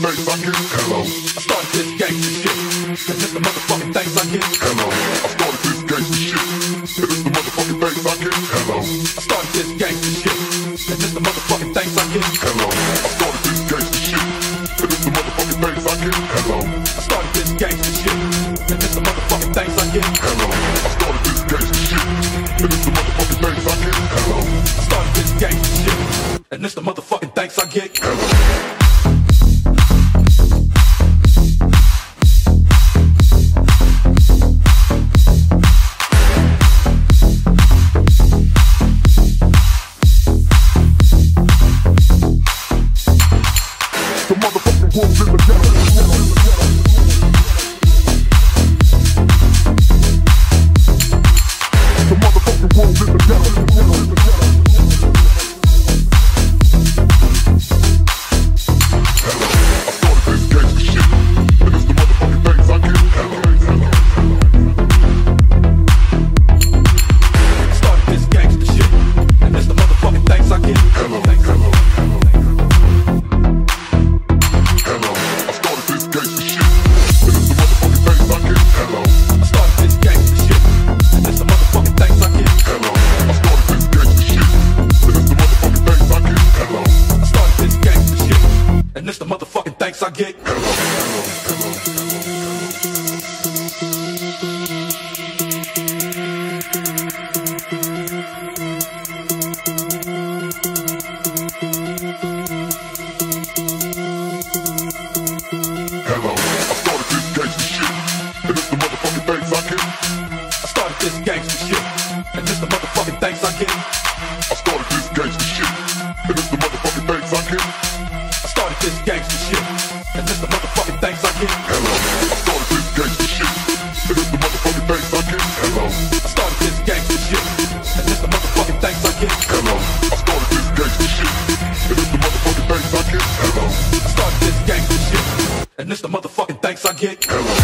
motherfucker. Hello. I started this gangsta shit. I did the motherfucking things I get. Hello. I started this gangsta shit. I did the motherfucking things I get. Hello. I started this gangsta shit. I did the motherfucking things I get. Hello. I started this gangsta shit. I did the motherfucking things I get. Hello. I started this gangsta shit. I did the motherfucking things I get. Hello. I started this gangsta shit. I did the motherfucking things I get. Hello. I started this gangsta shit. And this the motherfucking thanks I get. Hello. Hello.